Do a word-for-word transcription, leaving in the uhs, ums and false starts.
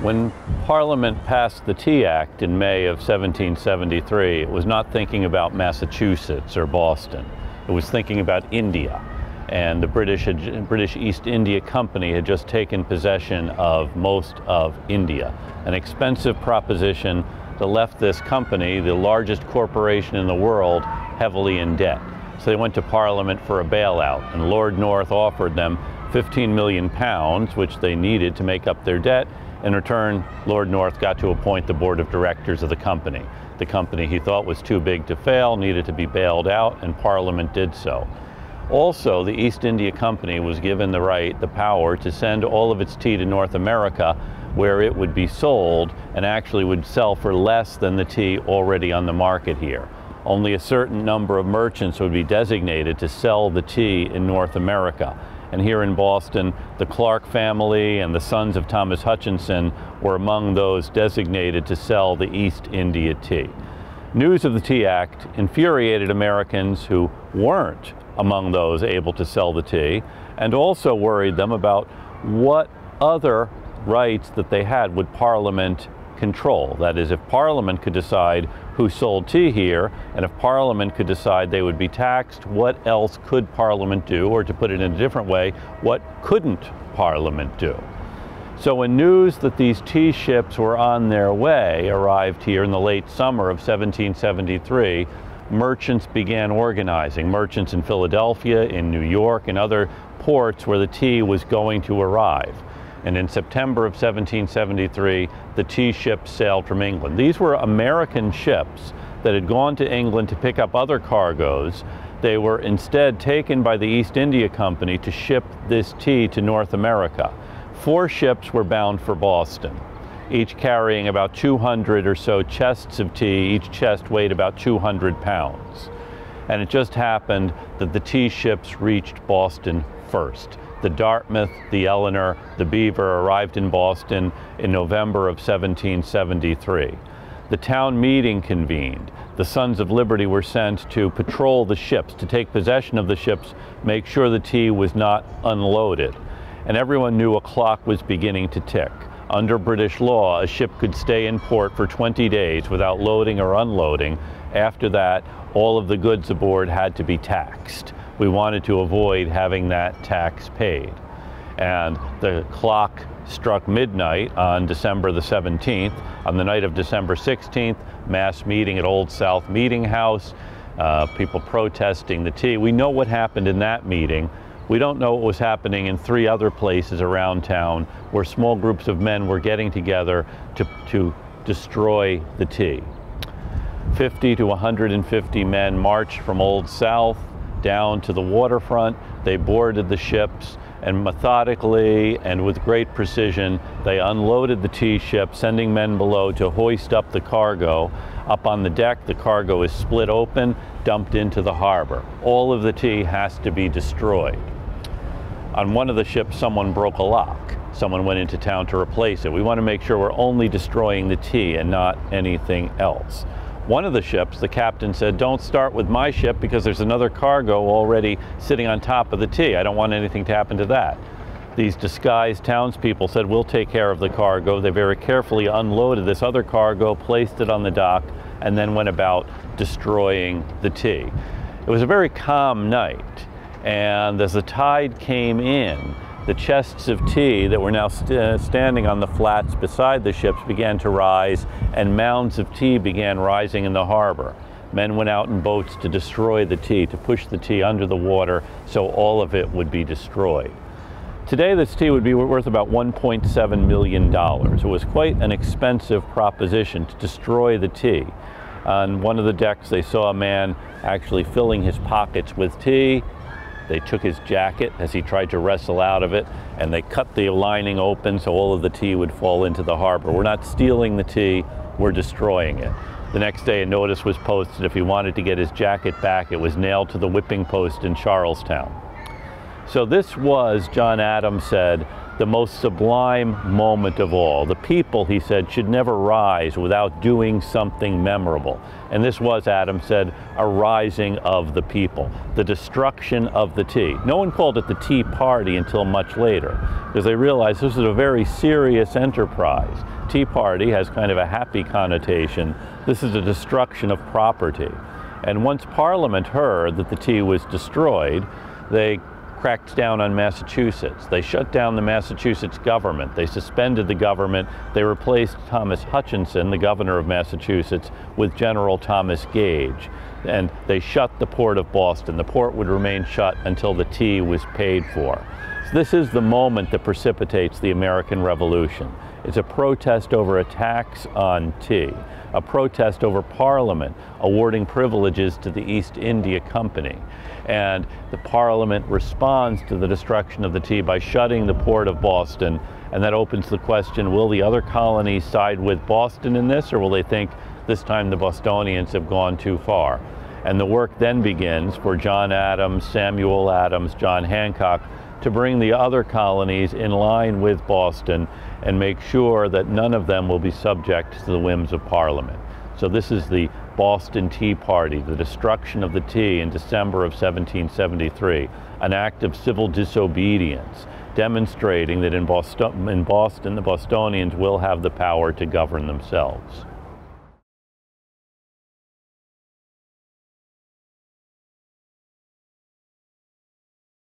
When Parliament passed the Tea Act in May of seventeen seventy-three, it was not thinking about Massachusetts or Boston. It was thinking about India. And the British, had, British East India Company had just taken possession of most of India. An expensive proposition that left this company, the largest corporation in the world, heavily in debt. So they went to Parliament for a bailout, and Lord North offered them fifteen million pounds, which they needed to make up their debt. In return, Lord North got to appoint the board of directors of the company. The company he thought was too big to fail, needed to be bailed out, and Parliament did so. Also, the East India Company was given the right, the power, to send all of its tea to North America, where it would be sold and actually would sell for less than the tea already on the market here. Only a certain number of merchants would be designated to sell the tea in North America. And here in Boston, the Clark family and the sons of Thomas Hutchinson were among those designated to sell the East India tea. News of the Tea Act infuriated Americans who weren't among those able to sell the tea, and also worried them about what other rights that they had would Parliament control. That is, if Parliament could decide who sold tea here, and if Parliament could decide they would be taxed, what else could Parliament do? Or to put it in a different way, what couldn't Parliament do? So when news that these tea ships were on their way arrived here in the late summer of seventeen seventy-three, merchants began organizing. Merchants in Philadelphia, in New York, and other ports where the tea was going to arrive. And in September of seventeen seventy-three, the tea ships sailed from England. These were American ships that had gone to England to pick up other cargoes. They were instead taken by the East India Company to ship this tea to North America. Four ships were bound for Boston, each carrying about two hundred or so chests of tea. Each chest weighed about two hundred pounds. And it just happened that the tea ships reached Boston first. The Dartmouth, the Eleanor, the Beaver arrived in Boston in November of seventeen seventy-three. The town meeting convened. The Sons of Liberty were sent to patrol the ships, to take possession of the ships, make sure the tea was not unloaded. And everyone knew a clock was beginning to tick. Under British law, a ship could stay in port for twenty days without loading or unloading. After that, all of the goods aboard had to be taxed. We wanted to avoid having that tax paid. And the clock struck midnight on December the seventeenth. On the night of December sixteenth, mass meeting at Old South Meeting House, uh, people protesting the tea. We know what happened in that meeting. We don't know what was happening in three other places around town where small groups of men were getting together to, to destroy the tea. fifty to one hundred fifty men marched from Old South down to the waterfront. They boarded the ships, and methodically and with great precision, they unloaded the tea ship, sending men below to hoist up the cargo. Up on the deck, the cargo is split open, dumped into the harbor. All of the tea has to be destroyed. On one of the ships, someone broke a lock. Someone went into town to replace it. We want to make sure we're only destroying the tea and not anything else. One of the ships, the captain said, "Don't start with my ship because there's another cargo already sitting on top of the tea. I don't want anything to happen to that." These disguised townspeople said, "We'll take care of the cargo." They very carefully unloaded this other cargo, placed it on the dock, and then went about destroying the tea. It was a very calm night, and as the tide came in, the chests of tea that were now st standing on the flats beside the ships began to rise, and mounds of tea began rising in the harbor. Men went out in boats to destroy the tea, to push the tea under the water so all of it would be destroyed. Today, this tea would be worth about one point seven million dollars. It was quite an expensive proposition to destroy the tea. On one of the decks, they saw a man actually filling his pockets with tea. They took his jacket as he tried to wrestle out of it, and they cut the lining open so all of the tea would fall into the harbor. We're not stealing the tea, we're destroying it. The next day, a notice was posted. If he wanted to get his jacket back, it was nailed to the whipping post in Charlestown. So this was, John Adams said, the most sublime moment of all. The people, he said, should never rise without doing something memorable. And this was, Adams said, a rising of the people, the destruction of the tea. No one called it the Tea Party until much later, because they realized this is a very serious enterprise. Tea Party has kind of a happy connotation. This is a destruction of property. And once Parliament heard that the tea was destroyed, they cracked down on Massachusetts. They shut down the Massachusetts government. They suspended the government. They replaced Thomas Hutchinson, the governor of Massachusetts, with General Thomas Gage. And they shut the port of Boston. The port would remain shut until the tea was paid for. So this is the moment that precipitates the American Revolution. It's a protest over a tax on tea, a protest over Parliament awarding privileges to the East India Company. And the Parliament responds to the destruction of the tea by shutting the port of Boston. And that opens the question, will the other colonies side with Boston in this, or will they think this time the Bostonians have gone too far? And the work then begins for John Adams, Samuel Adams, John Hancock, to bring the other colonies in line with Boston and make sure that none of them will be subject to the whims of Parliament. So this is the Boston Tea Party, the destruction of the tea in December of seventeen seventy-three, an act of civil disobedience, demonstrating that in Boston, in Boston, the Bostonians will have the power to govern themselves.